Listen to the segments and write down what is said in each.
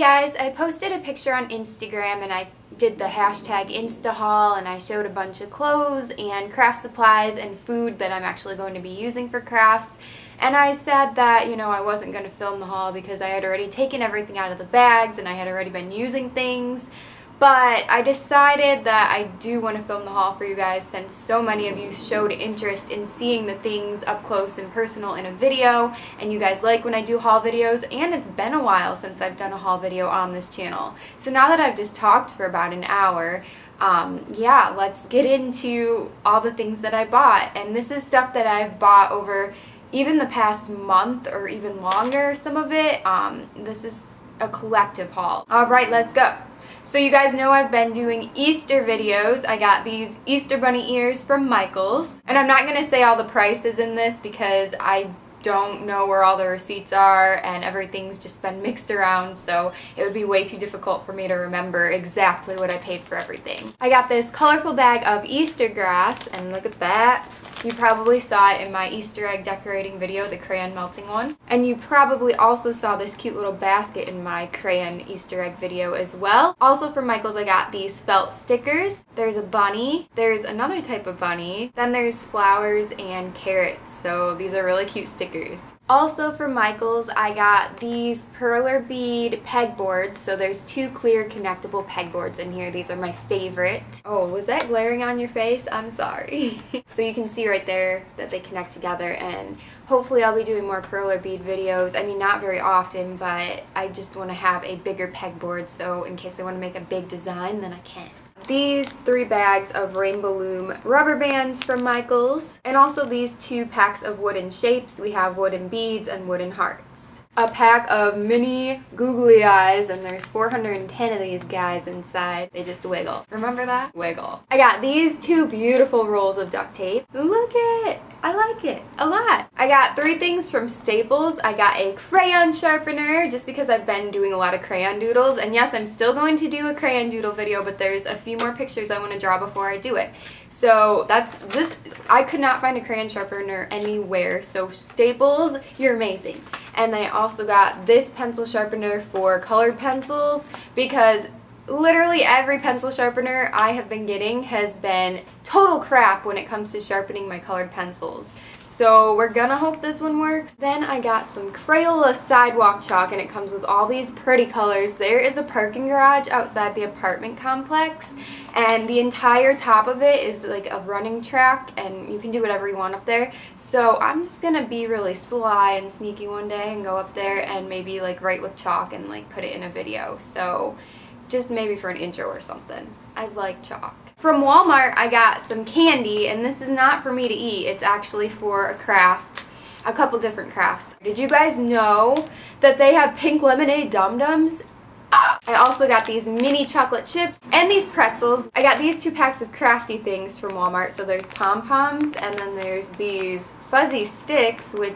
guys, I posted a picture on Instagram and I did the hashtag InstaHaul, and I showed a bunch of clothes and craft supplies and food that I'm actually going to be using for crafts. And I said that, you know, I wasn't going to film the haul because I had already taken everything out of the bags and I had already been using things. But I decided that I do want to film the haul for you guys since so many of you showed interest in seeing the things up close and personal in a video, and you guys like when I do haul videos, and it's been a while since I've done a haul video on this channel. So now that I've just talked for about an hour, yeah, let's get into all the things that I bought. And this is stuff that I've bought over even the past month or even longer, some of it. This is a collective haul. Alright, let's go. So you guys know I've been doing Easter videos. I got these Easter bunny ears from Michaels. And I'm not going to say all the prices in this because I don't know where all the receipts are and everything's just been mixed around, so it would be way too difficult for me to remember exactly what I paid for everything. I got this colorful bag of Easter grass, and look at that. You probably saw it in my Easter egg decorating video, the crayon melting one. And you probably also saw this cute little basket in my crayon Easter egg video as well. Also from Michaels I got these felt stickers. There's a bunny, there's another type of bunny, then there's flowers and carrots, so these are really cute stickers. Also from Michaels, I got these perler bead pegboards. So there's two clear connectable pegboards in here. These are my favorite. Oh, was that glaring on your face? I'm sorry. So you can see right there that they connect together, and hopefully I'll be doing more perler bead videos. I mean, not very often, but I just want to have a bigger pegboard, so in case I want to make a big design, then I can. These three bags of rainbow loom rubber bands from Michaels, and also these two packs of wooden shapes. We have wooden beads and wooden hearts. A pack of mini googly eyes, and there's 410 of these guys inside. They just wiggle. Remember that? Wiggle. I got these two beautiful rolls of duct tape. Look at it! I like it a lot. I got three things from Staples. I got a crayon sharpener just because I've been doing a lot of crayon doodles, and yes, I'm still going to do a crayon doodle video, but there's a few more pictures I want to draw before I do it. So that's this. I could not find a crayon sharpener anywhere, so Staples, you're amazing. And I also got this pencil sharpener for colored pencils because literally every pencil sharpener I have been getting has been total crap when it comes to sharpening my colored pencils. So we're gonna hope this one works. Then I got some Crayola sidewalk chalk, and it comes with all these pretty colors. There is a parking garage outside the apartment complex, and the entire top of it is like a running track, and you can do whatever you want up there. So I'm just gonna be really sly and sneaky one day and go up there and maybe like write with chalk and like put it in a video. So just maybe for an intro or something. I like chalk. From Walmart I got some candy, and this is not for me to eat, it's actually for a craft, a couple different crafts. Did you guys know that they have pink lemonade Dum Dums? I also got these mini chocolate chips and these pretzels. I got these two packs of crafty things from Walmart. So there's pom-poms, and then there's these fuzzy sticks, which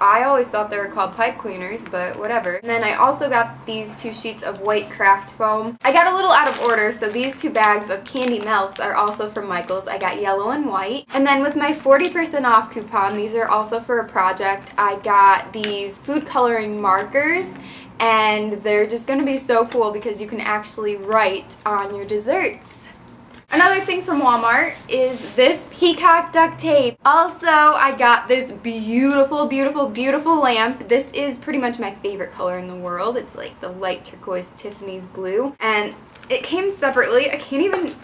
I always thought they were called pipe cleaners, but whatever. And then I also got these two sheets of white craft foam. I got a little out of order, so these two bags of candy melts are also from Michaels. I got yellow and white. And then with my 40% off coupon, these are also for a project, I got these food coloring markers. And they're just going to be so cool because you can actually write on your desserts. Another thing from Walmart is this peacock duct tape. Also, I got this beautiful, beautiful, beautiful lamp. This is pretty much my favorite color in the world. It's like the light turquoise Tiffany's blue. And it came separately. I can't even...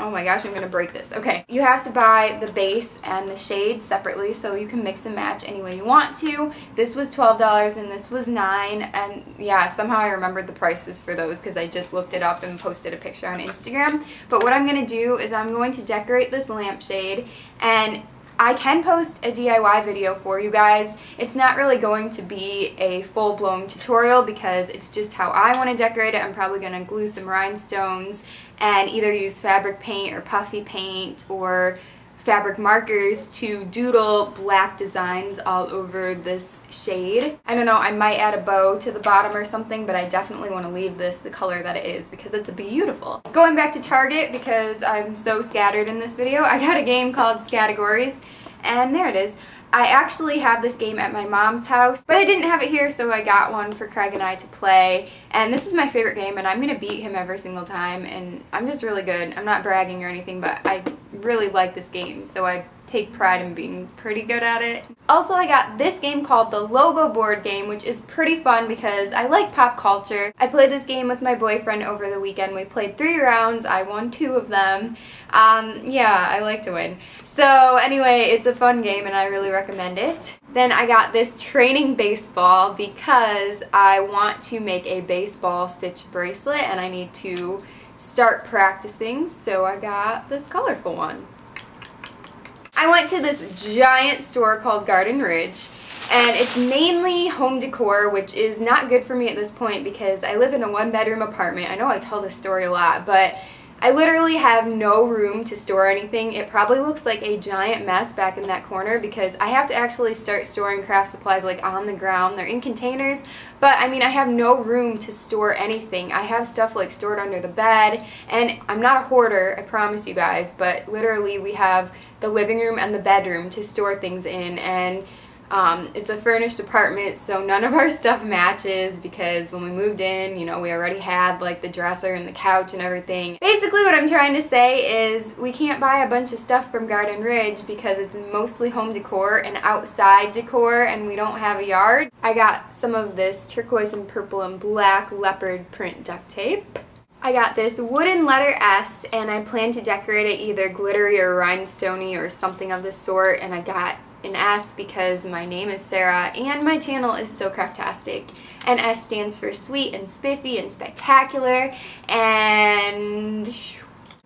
Oh my gosh, I'm gonna break this. Okay, you have to buy the base and the shade separately, so you can mix and match any way you want to. This was $12 and this was $9, and yeah, somehow I remembered the prices for those because I just looked it up and posted a picture on Instagram. But what I'm gonna do is I'm going to decorate this lampshade, and I can post a DIY video for you guys. It's not really going to be a full-blown tutorial because it's just how I want to decorate it. I'm probably going to glue some rhinestones and either use fabric paint or puffy paint or fabric markers to doodle black designs all over this shade. I don't know, I might add a bow to the bottom or something, but I definitely want to leave this the color that it is because it's beautiful. Going back to Target because I'm so scattered in this video, I got a game called Scattergories, and there it is. I actually have this game at my mom's house, but I didn't have it here, so I got one for Craig and I to play. And this is my favorite game, and I'm going to beat him every single time, and I'm just really good. I'm not bragging or anything, but I really like this game, so I take pride in being pretty good at it. Also, I got this game called the Logo Board Game, which is pretty fun because I like pop culture. I played this game with my boyfriend over the weekend. We played 3 rounds. I won 2 of them. Yeah, I like to win. So anyway, it's a fun game and I really recommend it. Then I got this training baseball because I want to make a baseball stitch bracelet and I need to start practicing, so I got this colorful one. I went to this giant store called Garden Ridge, and it's mainly home decor, which is not good for me at this point because I live in a 1-bedroom apartment. I know I tell this story a lot, but I literally have no room to store anything. It probably looks like a giant mess back in that corner because I have to actually start storing craft supplies like on the ground. They're in containers, but I mean I have no room to store anything. I have stuff like stored under the bed, and I'm not a hoarder, I promise you guys, but literally we have the living room and the bedroom to store things in, and it's a furnished apartment, so none of our stuff matches because when we moved in, you know, we already had like the dresser and the couch and everything. Basically what I'm trying to say is we can't buy a bunch of stuff from Garden Ridge because it's mostly home decor and outside decor, and we don't have a yard. I got some of this turquoise and purple and black leopard print duct tape. I got this wooden letter S, and I plan to decorate it either glittery or rhinestone-y or something of the sort, and I got an S because my name is Sarah and my channel is SoCraftastic, and S stands for sweet and spiffy and spectacular. And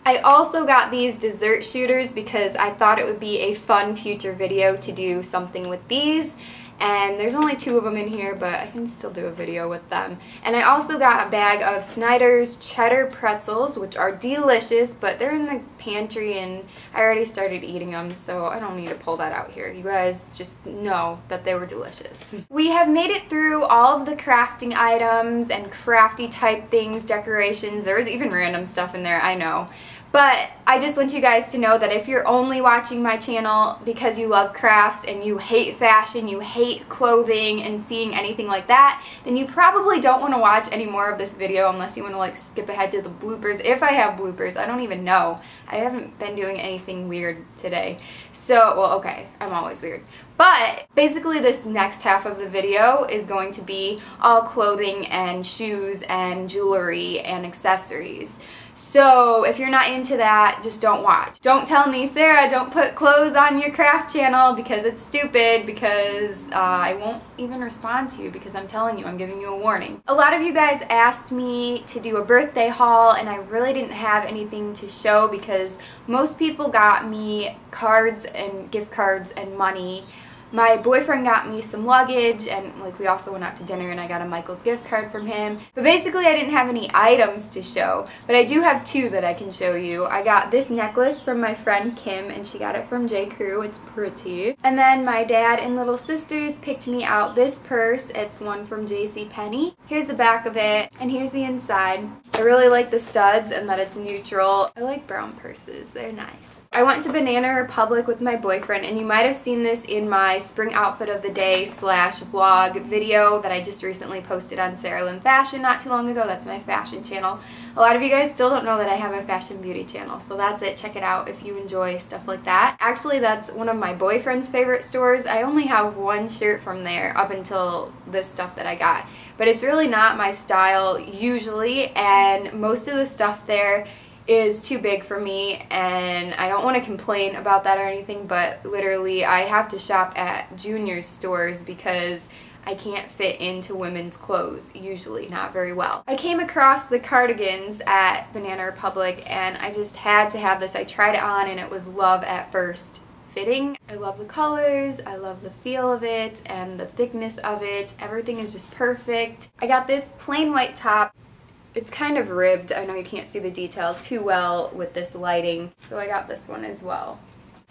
I also got these dessert shooters because I thought it would be a fun future video to do something with these, and there's only 2 of them in here, but I can still do a video with them. And I also got a bag of Snyder's cheddar pretzels, which are delicious, but they're in the pantry and I already started eating them, so I don't need to pull that out here. You guys just know that they were delicious. We have made it through all of the crafting items and crafty type things, decorations. There was even random stuff in there, I know. But I just want you guys to know that if you're only watching my channel because you love crafts and you hate fashion, you hate clothing and seeing anything like that, then you probably don't want to watch any more of this video unless you want to like skip ahead to the bloopers. If I have bloopers, I don't even know. I haven't been doing anything weird today. So, well, okay, I'm always weird. But basically this next half of the video is going to be all clothing and shoes and jewelry and accessories. So if you're not into that, just don't watch. Don't tell me, Sarah, don't put clothes on your craft channel because it's stupid, because I won't even respond to you because I'm telling you, I'm giving you a warning. A lot of you guys asked me to do a birthday haul, and I really didn't have anything to show because most people got me cards and gift cards and money. My boyfriend got me some luggage, and like we also went out to dinner and I got a Michaels gift card from him. But basically I didn't have any items to show, but I do have 2 that I can show you. I got this necklace from my friend Kim, and she got it from J. Crew. It's pretty. And then my dad and little sisters picked me out this purse. It's one from JCPenney. Here's the back of it, and here's the inside. I really like the studs and that it's neutral. I like brown purses. They're nice. I went to Banana Republic with my boyfriend, and you might have seen this in my spring outfit of the day slash vlog video that I just recently posted on Sarah Lynn Fashion not too long ago. That's my fashion channel. A lot of you guys still don't know that I have a fashion beauty channel, so that's it. Check it out if you enjoy stuff like that. Actually, that's one of my boyfriend's favorite stores. I only have 1 shirt from there up until this stuff that I got, but it's really not my style usually, and most of the stuff there is too big for me, and I don't want to complain about that or anything, but literally I have to shop at junior stores because I can't fit into women's clothes, usually not very well. I came across the cardigans at Banana Republic, and I just had to have this. I tried it on and it was love at first fitting. I love the colors, I love the feel of it and the thickness of it. Everything is just perfect. I got this plain white top. It's kind of ribbed. I know you can't see the detail too well with this lighting, so I got this one as well.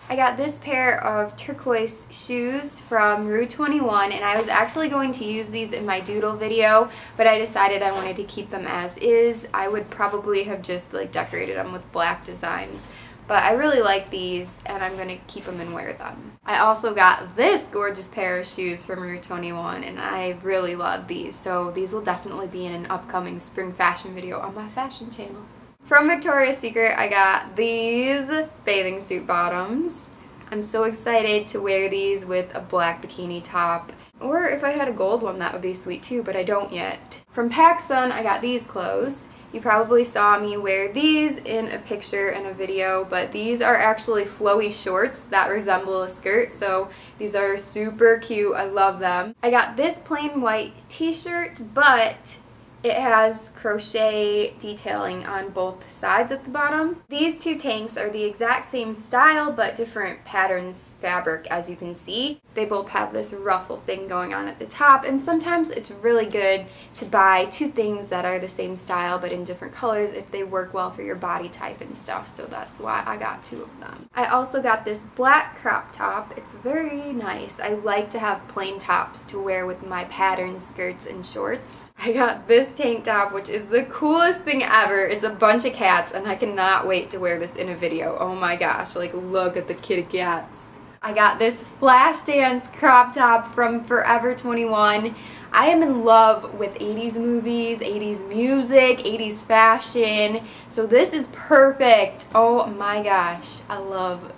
I got this pair of turquoise shoes from Rue21, and I was actually going to use these in my doodle video, but I decided I wanted to keep them as is. I would probably have just like decorated them with black designs, But I really like these, and I'm going to keep them and wear them. I also got this gorgeous pair of shoes from Rue21, and I really love these. So these will definitely be in an upcoming spring fashion video on my fashion channel. From Victoria's Secret, I got these bathing suit bottoms. I'm so excited to wear these with a black bikini top. Or if I had a gold one, that would be sweet too, but I don't yet. From PacSun, I got these clothes. You probably saw me wear these in a picture and a video, but these are actually flowy shorts that resemble a skirt, so these are super cute. I love them. I got this plain white t-shirt, but it has crochet detailing on both sides at the bottom. These two tanks are the exact same style, but different patterns fabric, as you can see. They both have this ruffle thing going on at the top, and sometimes it's really good to buy two things that are the same style but in different colors if they work well for your body type and stuff, so that's why I got two of them. I also got this black crop top. It's very nice. I like to have plain tops to wear with my patterned skirts and shorts. I got this tank top, which is the coolest thing ever. It's a bunch of cats, and I cannot wait to wear this in a video. Oh my gosh, like, look at the kitty cats. I got this Flashdance crop top from Forever 21. I am in love with 80s movies, 80s music, 80s fashion, so this is perfect. Oh my gosh, I love,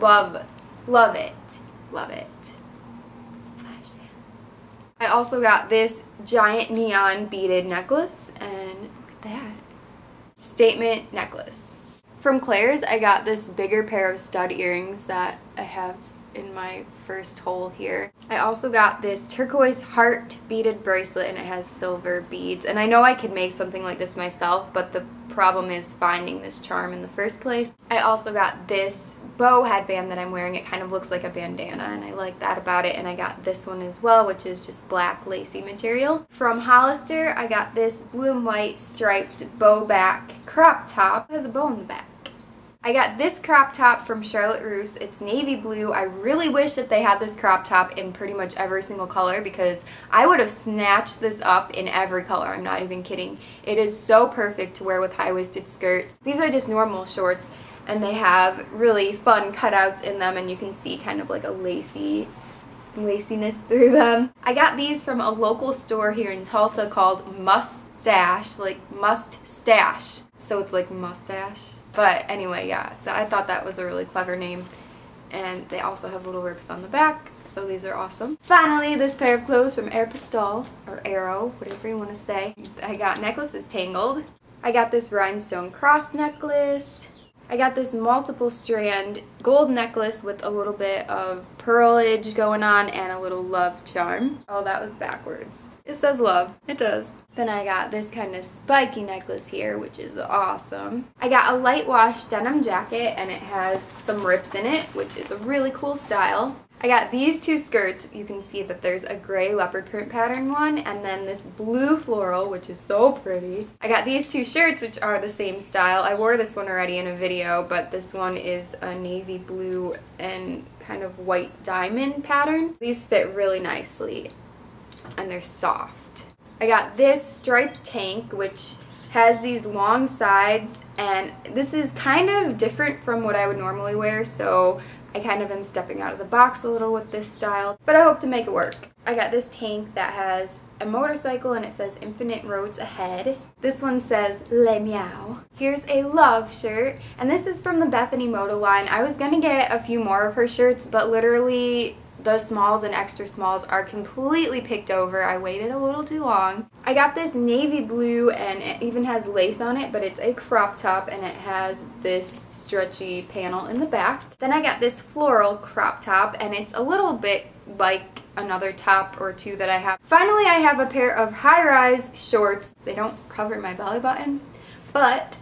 love, love it, love it. Flashdance. I also got this giant neon beaded necklace, and look at that statement necklace. From Claire's, I got this bigger pair of stud earrings that I have in my first hole here. I also got this turquoise heart beaded bracelet, and it has silver beads, and I know I could make something like this myself, but the problem is finding this charm in the first place. I also got this bow headband that I'm wearing. It kind of looks like a bandana, and I like that about it, and I got this one as well, which is just black lacy material. From Hollister, I got this blue and white striped bow back crop top. It has a bow in the back. I got this crop top from Charlotte Russe. It's navy blue. I really wish that they had this crop top in pretty much every single color, because I would have snatched this up in every color. I'm not even kidding. It is so perfect to wear with high-waisted skirts. These are just normal shorts, and they have really fun cutouts in them, and you can see kind of like a laciness through them. I got these from a local store here in Tulsa called Must Stash, like Must Stash. So it's like mustache. But anyway, yeah, I thought that was a really clever name. And they also have little rips on the back, so these are awesome. Finally, this pair of clothes from Aeropostale, or Aero, whatever you want to say. I got necklaces tangled. I got this rhinestone cross necklace. I got this multiple strand gold necklace with a little bit of pearlage going on and a little love charm. Oh, that was backwards. It says love. It does. Then I got this kind of spiky necklace here, which is awesome. I got a light wash denim jacket, and it has some rips in it, which is a really cool style. I got these two skirts. You can see that there's a gray leopard print pattern one, and then this blue floral, which is so pretty. I got these two shirts, which are the same style. I wore this one already in a video, but this one is a navy blue and kind of white diamond pattern. These fit really nicely, and they're soft. I got this striped tank, which has these long sides, and this is kind of different from what I would normally wear, so I kind of am stepping out of the box a little with this style, but I hope to make it work. I got this tank that has a motorcycle, and it says infinite roads ahead. This one says le meow. Here's a love shirt, and this is from the Bethany Moda line. I was gonna get a few more of her shirts, but literally the smalls and extra smalls are completely picked over. I waited a little too long. I got this navy blue, and it even has lace on it, but it's a crop top, and it has this stretchy panel in the back. Then I got this floral crop top, and it's a little bit like another top or two that I have. Finally, I have a pair of high-rise shorts. They don't cover my belly button, but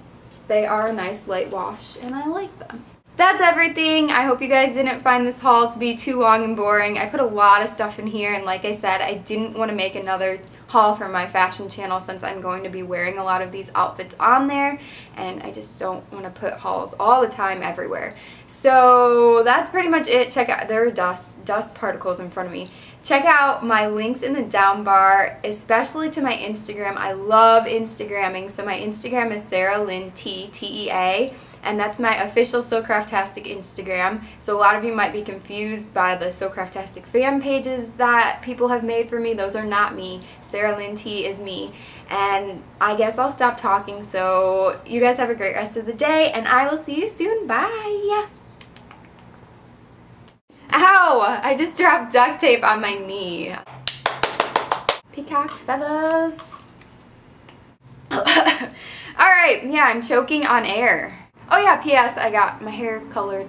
they are a nice light wash, and I like them. That's everything. I hope you guys didn't find this haul to be too long and boring. I put a lot of stuff in here, and like I said, I didn't want to make another haul for my fashion channel since I'm going to be wearing a lot of these outfits on there, and I just don't want to put hauls all the time everywhere. So that's pretty much it. Check out, there are dust particles in front of me. Check out my links in the down bar, especially to my Instagram. I love Instagramming, so my Instagram is SarahLynnT, T-E-A. and that's my official SoCraftastic Instagram. So a lot of you might be confused by the SoCraftastic fan pages that people have made for me. Those are not me. SarahLynnT is me. And I guess I'll stop talking, so you guys have a great rest of the day, and I will see you soon. Bye! Ow! I just dropped duct tape on my knee. Peacock feathers. Alright, yeah, I'm choking on air. Oh yeah, P.S. I got my hair colored.